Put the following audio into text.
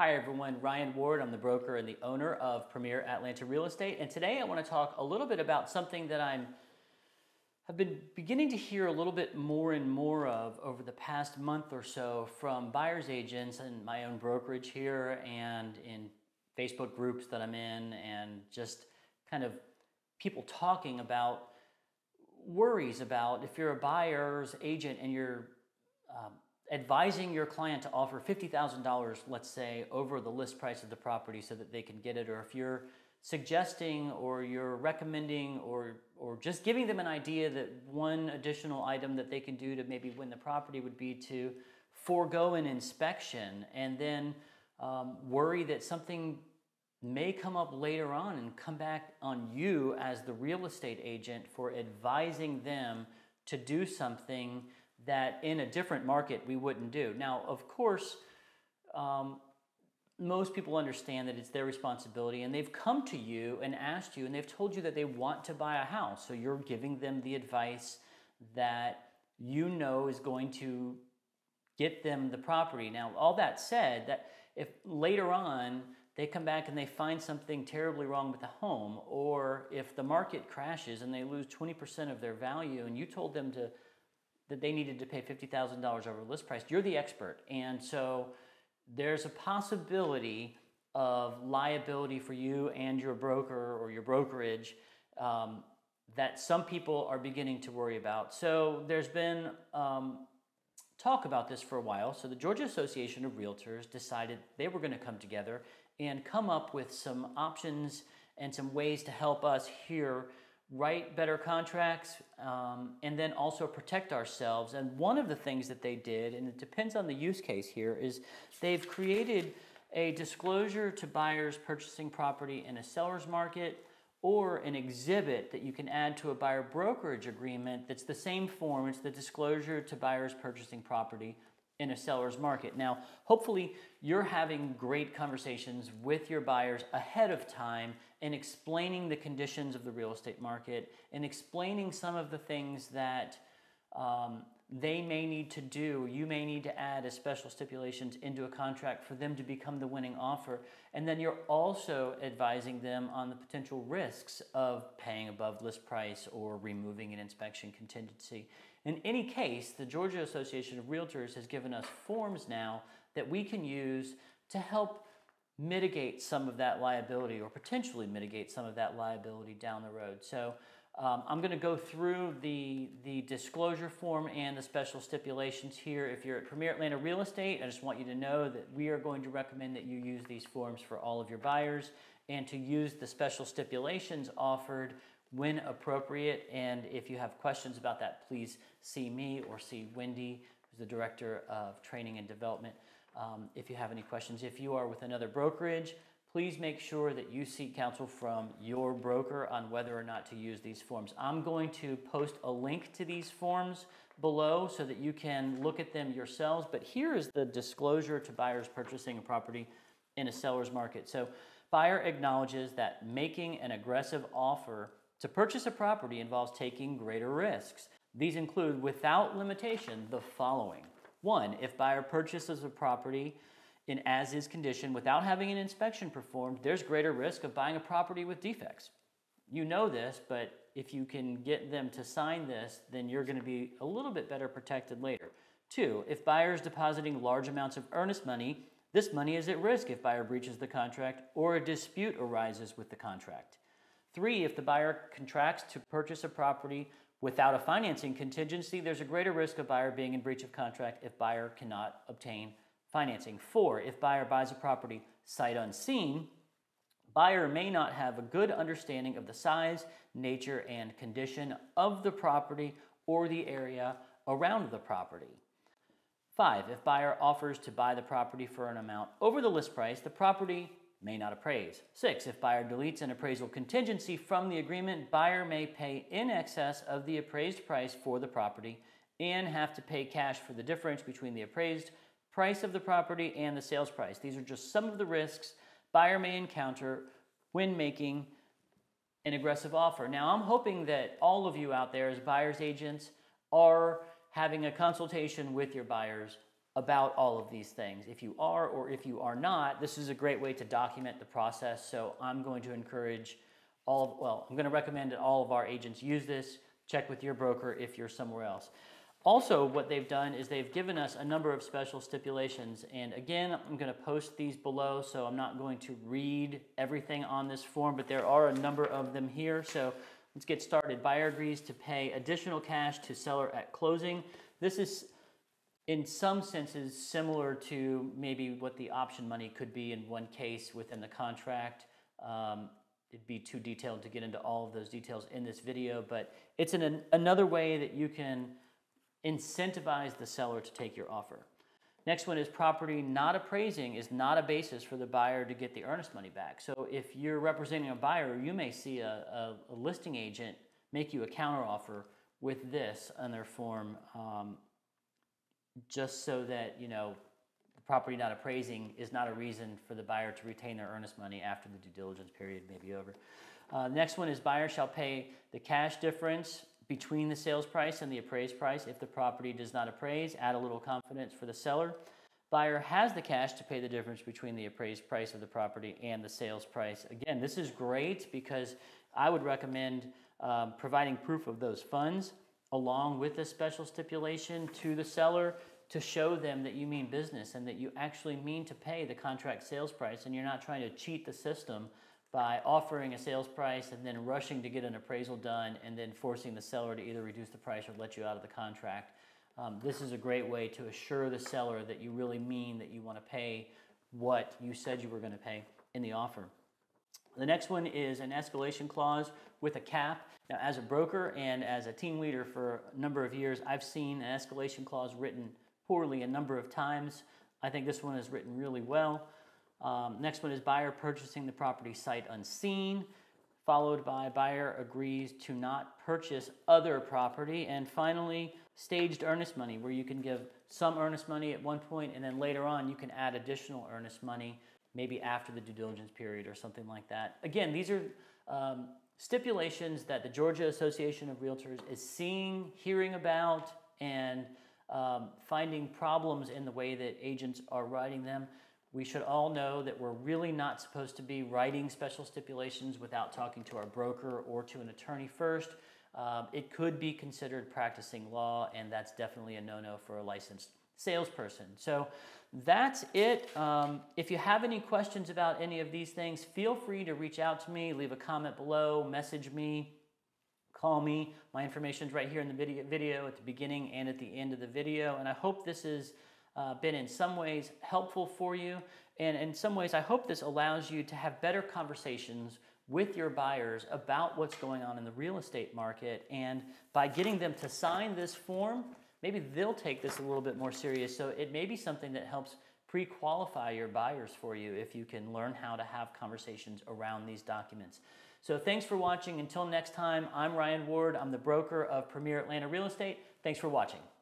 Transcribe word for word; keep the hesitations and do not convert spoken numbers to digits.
Hi everyone, Ryan Ward. I'm the broker and the owner of Premier Atlanta Real Estate, and today I want to talk a little bit about something that I'm I've been beginning to hear a little bit more and more of over the past month or so from buyers agents and my own brokerage here and in Facebook groups that I'm in, and just kind of people talking about worries about if you're a buyer's agent and you're um, advising your client to offer fifty thousand dollars, let's say, over the list price of the property so that they can get it, or if you're suggesting or you're recommending or or just giving them an idea that one additional item that they can do to maybe win the property would be to forego an inspection and then um, worry that something may come up later on and come back on you as the real estate agent for advising them to do something that in a different market we wouldn't do. Now, of course, um, most people understand that it's their responsibility, and they've come to you and asked you and they've told you that they want to buy a house. So you're giving them the advice that you know is going to get them the property. Now, all that said, that if later on they come back and they find something terribly wrong with the home, or if the market crashes and they lose twenty percent of their value and you told them to that they needed to pay fifty thousand dollars over list price, you're the expert. And so there's a possibility of liability for you and your broker or your brokerage um, that some people are beginning to worry about. So there's been um, talk about this for a while. So the Georgia Association of Realtors decided they were going to come together and come up with some options and some ways to help us here write better contracts, um, and then also protect ourselves. And one of the things that they did, and it depends on the use case here, is they've created a disclosure to buyers purchasing property in a seller's market, or an exhibit that you can add to a buyer brokerage agreement that's the same form. It's the disclosure to buyers purchasing property in a seller's market. Now, hopefully you're having great conversations with your buyers ahead of time and explaining the conditions of the real estate market and explaining some of the things that um, they may need to do. You may need to add as special stipulations into a contract for them to become the winning offer. And then you're also advising them on the potential risks of paying above list price or removing an inspection contingency. In any case, the Georgia Association of Realtors has given us forms now that we can use to help mitigate some of that liability, or potentially mitigate some of that liability down the road. So um, I'm going to go through the, the disclosure form and the special stipulations here. If you're at Premier Atlanta Real Estate, I just want you to know that we are going to recommend that you use these forms for all of your buyers, and to use the special stipulations offered when appropriate. And if you have questions about that, please see me or see Wendy, who's the Director of Training and Development, um, if you have any questions. If you are with another brokerage, please make sure that you seek counsel from your broker on whether or not to use these forms. I'm going to post a link to these forms below so that you can look at them yourselves. But here is the disclosure to buyers purchasing a property in a seller's market. So, buyer acknowledges that making an aggressive offer to purchase a property involves taking greater risks. These include, without limitation, the following. One, if buyer purchases a property in as-is condition without having an inspection performed, there's greater risk of buying a property with defects. You know this, but if you can get them to sign this, then you're going to be a little bit better protected later. Two, if buyer is depositing large amounts of earnest money, this money is at risk if buyer breaches the contract or a dispute arises with the contract. Three, if the buyer contracts to purchase a property without a financing contingency, there's a greater risk of buyer being in breach of contract if buyer cannot obtain financing. Four, if buyer buys a property sight unseen, buyer may not have a good understanding of the size, nature, and condition of the property or the area around the property. Five, if buyer offers to buy the property for an amount over the list price, the property may not appraise. Six, if buyer deletes an appraisal contingency from the agreement, buyer may pay in excess of the appraised price for the property and have to pay cash for the difference between the appraised price of the property and the sales price. These are just some of the risks buyer may encounter when making an aggressive offer. Now, I'm hoping that all of you out there as buyer's agents are having a consultation with your buyers about all of these things. If you are or if you are not, this is a great way to document the process. So I'm going to encourage all, of, well, I'm going to recommend that all of our agents use this. Check with your broker if you're somewhere else. Also, what they've done is they've given us a number of special stipulations. And again, I'm going to post these below, so I'm not going to read everything on this form, but there are a number of them here. So let's get started. Buyer agrees to pay additional cash to seller at closing. This is in some senses similar to maybe what the option money could be in one case within the contract. Um, it'd be too detailed to get into all of those details in this video, but it's an, an, another way that you can incentivize the seller to take your offer. Next one is property not appraising is not a basis for the buyer to get the earnest money back. So if you're representing a buyer, you may see a, a, a listing agent make you a counteroffer with this on their form, um, just so that, you know, the property not appraising is not a reason for the buyer to retain their earnest money after the due diligence period may be over. Uh, next one is buyer shall pay the cash difference between the sales price and the appraised price if the property does not appraise. Add a little confidence for the seller. Buyer has the cash to pay the difference between the appraised price of the property and the sales price. Again, this is great because I would recommend um, providing proof of those funds along with a special stipulation to the seller to show them that you mean business and that you actually mean to pay the contract sales price, and you're not trying to cheat the system by offering a sales price and then rushing to get an appraisal done and then forcing the seller to either reduce the price or let you out of the contract. Um, this is a great way to assure the seller that you really mean that you want to pay what you said you were going to pay in the offer. The next one is an escalation clause with a cap. Now, as a broker and as a team leader for a number of years, I've seen an escalation clause written poorly a number of times. I think this one is written really well. Um, next one is buyer purchasing the property sight unseen, followed by buyer agrees to not purchase other property, and finally staged earnest money, where you can give some earnest money at one point and then later on you can add additional earnest money, maybe after the due diligence period or something like that. Again, these are um, stipulations that the Georgia Association of Realtors is seeing, hearing about, and um, finding problems in the way that agents are writing them. We should all know that we're really not supposed to be writing special stipulations without talking to our broker or to an attorney first. Um, it could be considered practicing law, and that's definitely a no-no for a licensed salesperson. So that's it. Um, if you have any questions about any of these things, feel free to reach out to me, leave a comment below, message me, call me. My information's right here in the video, video at the beginning and at the end of the video, and I hope this is Uh, been in some ways helpful for you, and in some ways I hope this allows you to have better conversations with your buyers about what's going on in the real estate market, and by getting them to sign this form, maybe they'll take this a little bit more serious. So it may be something that helps pre-qualify your buyers for you if you can learn how to have conversations around these documents. So thanks for watching. Until next time, I'm Ryan Ward. I'm the broker of Premier Atlanta Real Estate. Thanks for watching.